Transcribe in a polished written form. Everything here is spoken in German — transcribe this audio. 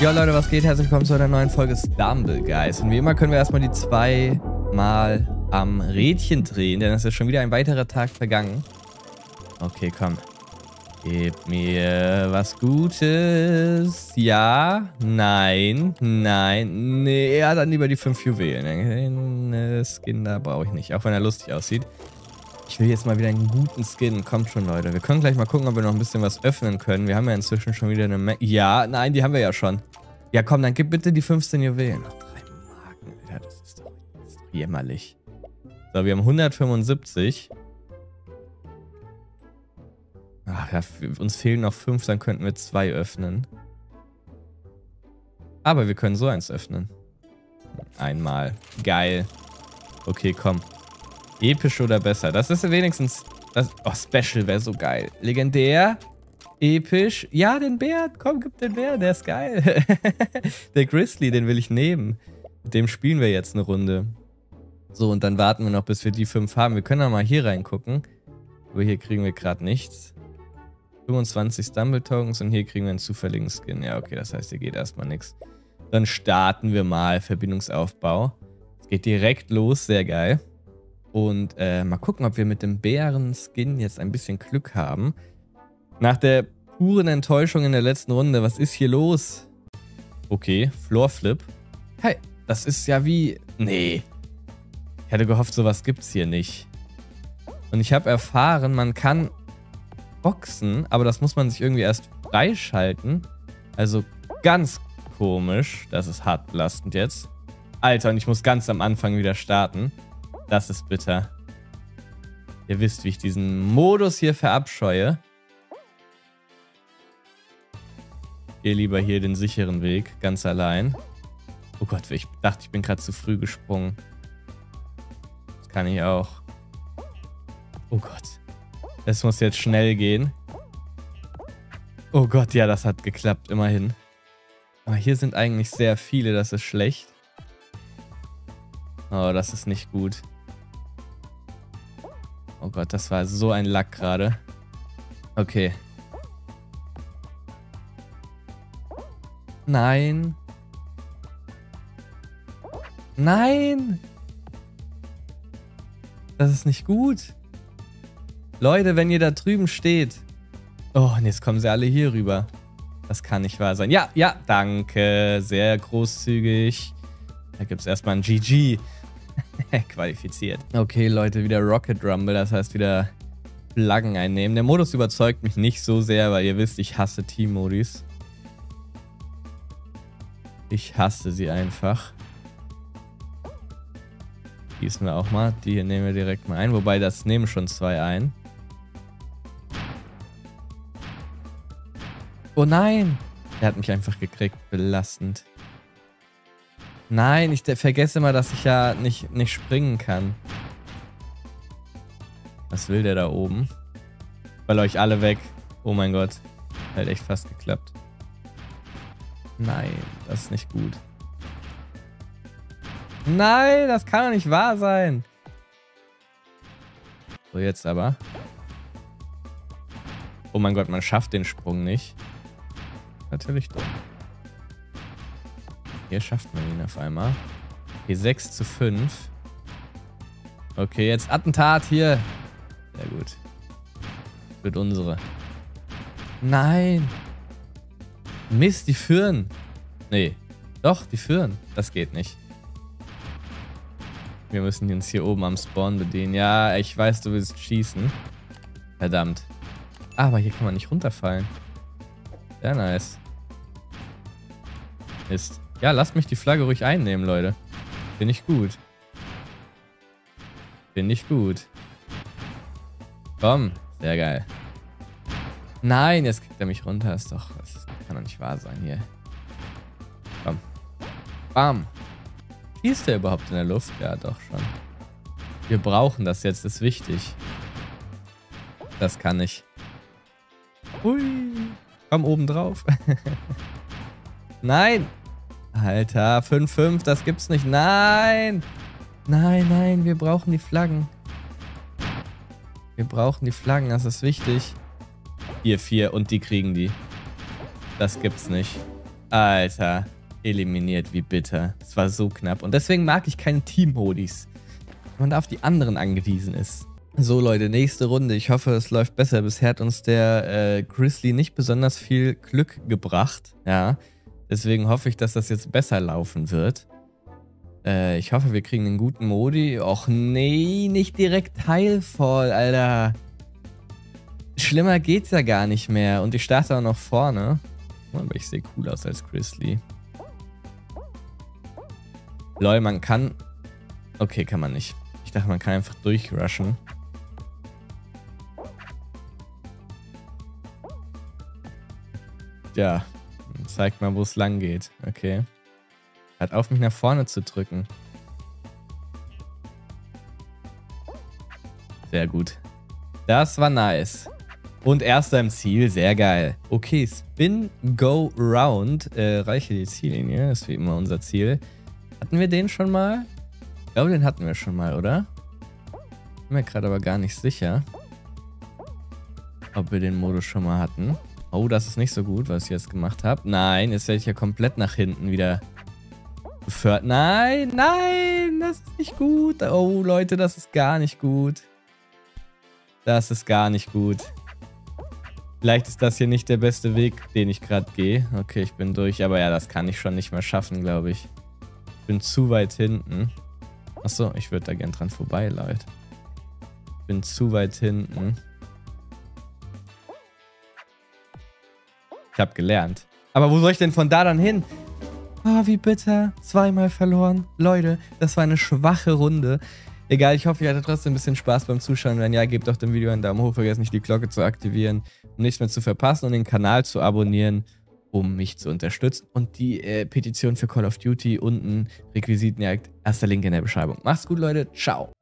Jo Leute, was geht? Herzlich willkommen zu einer neuen Folge Stumble Guys. Und wie immer können wir erstmal die 2 Mal am Rädchen drehen, denn es ist schon wieder ein weiterer Tag vergangen. Okay, komm. Gib mir was Gutes. Ja, nein, nein, nee, ja, dann lieber die 5 Juwelen. Den Skin da brauche ich nicht, auch wenn er lustig aussieht. Ich will jetzt mal wieder einen guten Skin. Kommt schon, Leute. Wir können gleich mal gucken, ob wir noch ein bisschen was öffnen können. Wir haben ja inzwischen schon wieder eine Menge. Ja, nein, die haben wir ja schon. Ja, komm, dann gib bitte die 15 Juwelen. Noch 3 Marken, Alter. Das ist doch jämmerlich. So, wir haben 175. Ach ja, uns fehlen noch 5, dann könnten wir 2 öffnen. Aber wir können so eins öffnen. Einmal. Geil. Okay, komm. Episch oder besser. Das ist wenigstens... Das, oh, Special wäre so geil. Legendär. Episch. Ja, den Bär. Komm, gib den Bär. Der ist geil. Der Grizzly, den will ich nehmen. Mit dem spielen wir jetzt eine Runde. So, und dann warten wir noch, bis wir die 5 haben. Wir können ja mal hier reingucken. Aber hier kriegen wir gerade nichts. 25 Stumble Tokens und hier kriegen wir einen zufälligen Skin. Ja, okay, das heißt, hier geht erstmal nichts. Dann starten wir mal. Verbindungsaufbau. Es geht direkt los. Sehr geil. Und mal gucken, ob wir mit dem Bären-Skin jetzt ein bisschen Glück haben. Nach der puren Enttäuschung in der letzten Runde. Was ist hier los? Okay, Floorflip. Hey, das ist ja wie... Nee. Ich hatte gehofft, sowas gibt's hier nicht. Und ich habe erfahren, man kann boxen, aber das muss man sich irgendwie erst freischalten. Also ganz komisch. Das ist hart belastend jetzt. Alter, und ich muss ganz am Anfang wieder starten. Das ist bitter. Ihr wisst, wie ich diesen Modus hier verabscheue. Ich gehe lieber hier den sicheren Weg, ganz allein. Oh Gott, ich dachte, ich bin gerade zu früh gesprungen. Das kann ich auch. Oh Gott. Es muss jetzt schnell gehen. Oh Gott, ja, das hat geklappt, immerhin. Aber hier sind eigentlich sehr viele, das ist schlecht. Oh, das ist nicht gut. Oh Gott, das war so ein Lack gerade. Okay. Nein. Nein! Das ist nicht gut. Leute, wenn ihr da drüben steht. Oh, und jetzt kommen sie alle hier rüber. Das kann nicht wahr sein. Ja, ja, danke. Sehr großzügig. Da gibt es erstmal ein GG. Qualifiziert. Okay, Leute, wieder Rocket Rumble. Das heißt, wieder Flaggen einnehmen. Der Modus überzeugt mich nicht so sehr, weil ihr wisst, ich hasse Team-Modis. Ich hasse sie einfach. Gießen wir auch mal. Die hier nehmen wir direkt mal ein. Wobei, das nehmen schon 2 ein. Oh nein! Er hat mich einfach gekriegt. Belastend. Nein, ich vergesse mal, dass ich ja nicht springen kann. Was will der da oben? Ich ball euch alle weg. Oh mein Gott. Hat echt fast geklappt. Nein, das ist nicht gut. Nein, das kann doch nicht wahr sein. So, jetzt aber. Oh mein Gott, man schafft den Sprung nicht. Natürlich doch. Hier schafft man ihn auf einmal. Hier 6:5. Okay, jetzt Attentat hier. Sehr gut. Das wird unsere. Nein. Mist, die führen. Nee. Doch, die führen. Das geht nicht. Wir müssen uns hier oben am Spawn bedienen. Ja, ich weiß, du willst schießen. Verdammt. Aber hier kann man nicht runterfallen. Sehr nice. Mist. Ja, lasst mich die Flagge ruhig einnehmen, Leute. Bin ich gut. Bin ich gut. Komm. Sehr geil. Nein, jetzt kriegt er mich runter. Ist doch, das kann doch nicht wahr sein hier. Komm. Bam. Schießt der überhaupt in der Luft? Ja, doch schon. Wir brauchen das jetzt, ist wichtig. Das kann ich. Ui. Komm oben drauf. Nein. Alter, 5:5, das gibt's nicht. Nein! Nein, nein, wir brauchen die Flaggen. Wir brauchen die Flaggen, das ist wichtig. 4:4 und die kriegen die. Das gibt's nicht. Alter, eliminiert wie bitter. Es war so knapp. Und deswegen mag ich keine Team-Modis. Man da auf die anderen angewiesen ist. So Leute, nächste Runde. Ich hoffe, es läuft besser. Bisher hat uns der Grizzly nicht besonders viel Glück gebracht. Ja, deswegen hoffe ich, dass das jetzt besser laufen wird. Ich hoffe, wir kriegen einen guten Modi. Och nee, nicht direkt heilvoll, Alter. Schlimmer geht's ja gar nicht mehr. Und ich starte auch noch vorne. Aber ich sehe cool aus als Grizzly. Lol, man kann... Okay, kann man nicht. Ich dachte, man kann einfach durchrushen. Ja, zeigt mal, wo es lang geht. Okay. Hat auf, mich nach vorne zu drücken. Sehr gut. Das war nice. Und erster im Ziel, sehr geil. Okay, Spin Go Round. Reiche die Ziellinie, das ist wie immer unser Ziel. Hatten wir den schon mal? Ich glaube, den hatten wir schon mal, oder? Bin mir gerade aber gar nicht sicher, ob wir den Modus schon mal hatten. Oh, das ist nicht so gut, was ich jetzt gemacht habe. Nein, jetzt werde ich ja komplett nach hinten wieder... Nein, nein, das ist nicht gut. Oh, Leute, das ist gar nicht gut. Das ist gar nicht gut. Vielleicht ist das hier nicht der beste Weg, den ich gerade gehe. Okay, ich bin durch, aber ja, das kann ich schon nicht mehr schaffen, glaube ich. Ich bin zu weit hinten. Achso, ich würde da gern dran vorbei, Leute. Ich bin zu weit hinten. Ich habe gelernt. Aber wo soll ich denn von da dann hin? Ah, wie bitter. Zweimal verloren. Leute, das war eine schwache Runde. Egal, ich hoffe, ihr hattet trotzdem ein bisschen Spaß beim Zuschauen. Wenn ja, gebt doch dem Video einen Daumen hoch. Vergesst nicht, die Glocke zu aktivieren, um nichts mehr zu verpassen und den Kanal zu abonnieren, um mich zu unterstützen. Und die Petition für Call of Duty unten, Requisitenjagd, erster Link in der Beschreibung. Macht's gut, Leute. Ciao.